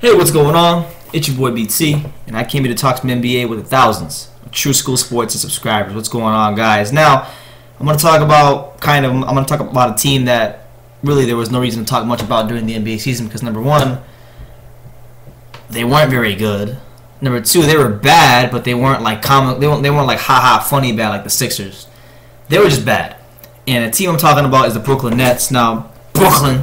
Hey, what's going on? It's your boy BT, and I came here to talk some NBA with the thousands of true school sports and subscribers. What's going on, guys? Now, I'm going to talk about a team that really there was no reason to talk much about during the NBA season because number one, they weren't very good. Number two, they were bad, but they weren't like they weren't like haha funny bad like the Sixers. They were just bad. And the team I'm talking about is the Brooklyn Nets. Now, Brooklyn,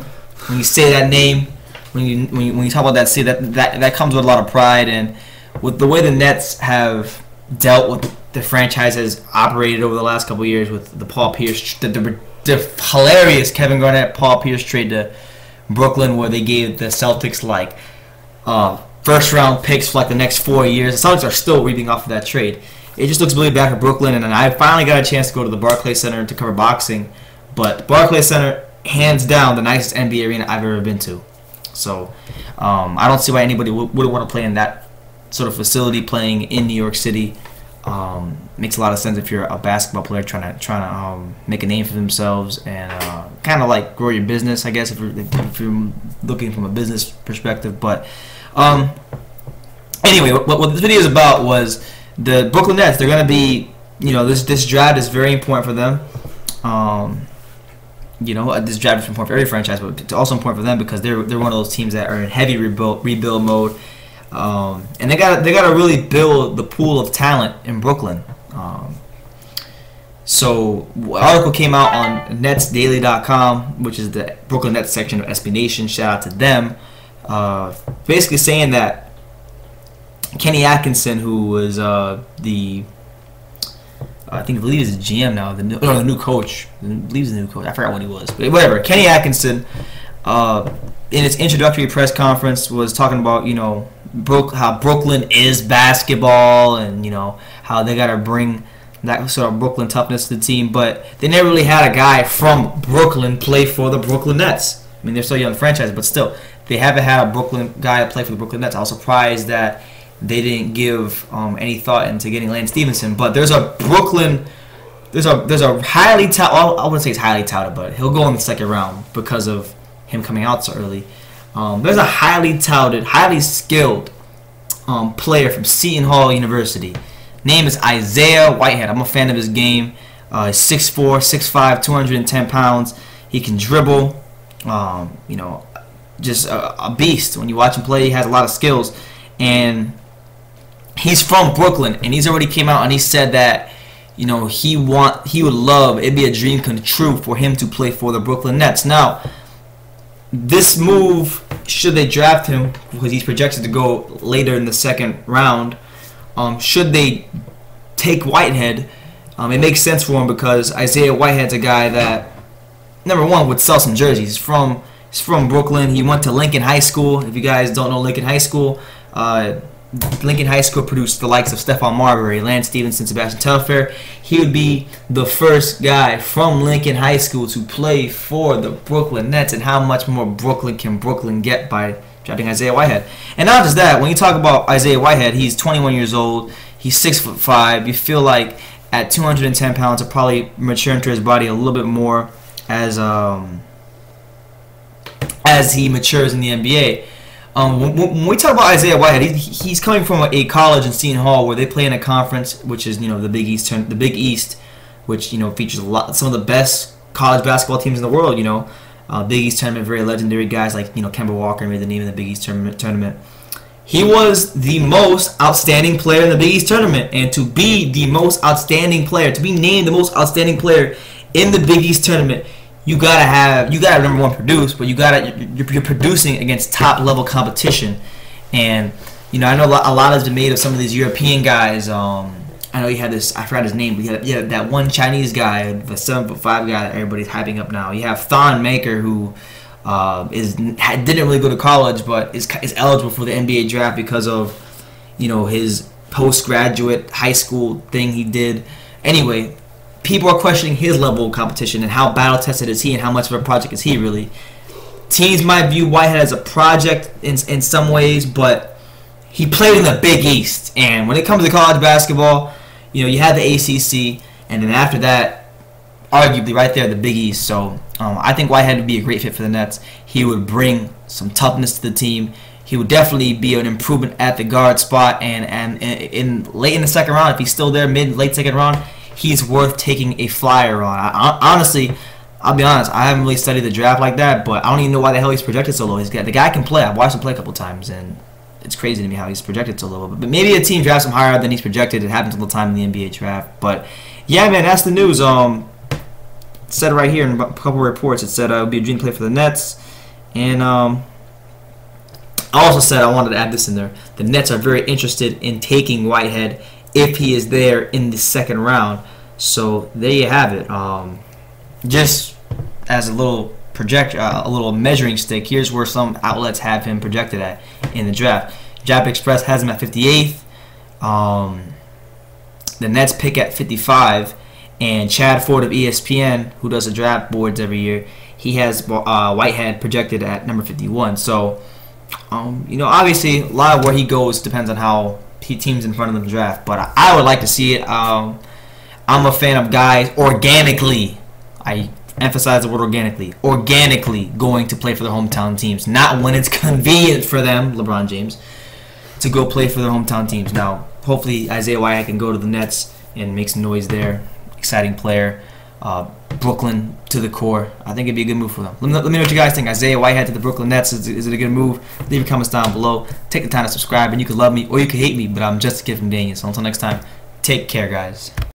when you say that name, when you talk about that city, that comes with a lot of pride, and with the way the Nets have dealt with the franchise has operated over the last couple of years with the Paul Pierce, the hilarious Kevin Garnett Paul Pierce trade to Brooklyn, where they gave the Celtics like first round picks for like the next 4 years. The Celtics are still reaping off of that trade. It just looks really bad for Brooklyn, and I finally got a chance to go to the Barclays Center to cover boxing, but the Barclays Center, hands down, the nicest NBA arena I've ever been to. So I don't see why anybody would want to play in that sort of facility. Playing in New York City makes a lot of sense if you're a basketball player trying to make a name for themselves and kind of like grow your business, I guess, if you're looking from a business perspective. But anyway, what this video is about was the Brooklyn Nets. They're going to be, you know, this draft is very important for them. You know, this draft is important for every franchise, but it's also important for them because they're one of those teams that are in heavy rebuild mode, and they got to really build the pool of talent in Brooklyn. So an article came out on NetsDaily.com, which is the Brooklyn Nets section of SB Nation. Shout out to them. Basically saying that Kenny Atkinson, who was I think I believe he's the GM now. The new coach. I forgot what he was, but whatever. Kenny Atkinson, in his introductory press conference, was talking about, you know, how Brooklyn is basketball, and you know how they got to bring that sort of Brooklyn toughness to the team. But they never really had a guy from Brooklyn play for the Brooklyn Nets. I mean, they're still a young franchise, but still, they haven't had a Brooklyn guy to play for the Brooklyn Nets. I was surprised that they didn't give any thought into getting Lance Stephenson, but there's a highly touted, I wouldn't say he's highly touted, but he'll go in the second round because of him coming out so early. There's a highly touted, highly skilled player from Seton Hall University. Name is Isaiah Whitehead. I'm a fan of his game. He's 6'4", 6'5", 210 pounds. He can dribble. You know, just a beast. When you watch him play, he has a lot of skills, and he's from Brooklyn, and he's already came out and he said that, you know, he would love, it'd be a dream come true for him to play for the Brooklyn Nets. Now, this move, should they draft him, because he's projected to go later in the second round, should they take Whitehead, it makes sense for him because Isaiah Whitehead's a guy that, number one, would sell some jerseys. He's from Brooklyn. He went to Lincoln High School. If you guys don't know Lincoln High School, Lincoln High School produced the likes of Stephon Marbury, Lance Stephenson, Sebastian Telfair. He would be the first guy from Lincoln High School to play for the Brooklyn Nets, and how much more Brooklyn can Brooklyn get by drafting Isaiah Whitehead? And not just that, when you talk about Isaiah Whitehead, he's 21 years old, he's 6'5". You feel like at 210 pounds, he'll probably mature into his body a little bit more as he matures in the NBA. When we talk about Isaiah Whitehead, he's coming from a college in Seton Hall where they play in a conference, which is, you know, the Big East, which, you know, features some of the best college basketball teams in the world. You know, Big East tournament, very legendary guys like, you know, Kemba Walker made the name of the Big East tournament. He was the most outstanding player in the Big East tournament, and to be the most outstanding player, to be named the most outstanding player in the Big East tournament, you gotta number one produce, but you're producing against top level competition. And you know, I know a lot has been made of some of these European guys. I know he had this, I forgot his name, but he had that one Chinese guy, the 7'5" guy that everybody's hyping up now. You have Thon Maker, who didn't really go to college, but is eligible for the NBA draft because of, you know, his postgraduate high school thing he did. Anyway, people are questioning his level of competition and how battle tested is he and how much of a project is he really. Teams might view Whitehead as a project in some ways, but he played in the Big East. And when it comes to college basketball, you know, you have the ACC, and then after that, arguably right there, the Big East. So I think Whitehead would be a great fit for the Nets. He would bring some toughness to the team. he would definitely be an improvement at the guard spot. And late in the second round, if he's still there, mid-late second round, he's worth taking a flyer on. Honestly, I'll be honest, I haven't really studied the draft like that, but I don't even know why the hell he's projected so low. The guy can play. I've watched him play a couple times, and it's crazy to me how he's projected so low. But maybe a team drafts him higher than he's projected. It happens all the time in the NBA draft. But, yeah, man, that's the news. It said right here in a couple reports, it said it would be a dream play for the Nets. And I also said, I wanted to add this in there, the Nets are very interested in taking Whitehead if he is there in the second round. So there you have it. Just as a little a little measuring stick, here's where some outlets have him projected at in the draft. Draft Express has him at 58th. The Nets pick at 55, and Chad Ford of ESPN, who does the draft boards every year, he has Whitehead projected at number 51. So, you know, obviously, a lot of where he goes depends on how he teams in front of the draft. But I would like to see it. I'm a fan of guys organically. I emphasize the word organically. Organically going to play for their hometown teams, not when it's convenient for them, LeBron James, to go play for their hometown teams. Now, hopefully, Isaiah Whitehead can go to the Nets and make some noise there. Exciting player. Brooklyn to the core. I think it'd be a good move for them. Let me know what you guys think. Isaiah Whitehead to the Brooklyn Nets. Is it a good move? Leave your comments down below. Take the time to subscribe, and you can love me or you can hate me, but I'm just a kid from Daniel. So until next time, take care, guys.